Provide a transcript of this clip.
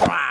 Wow.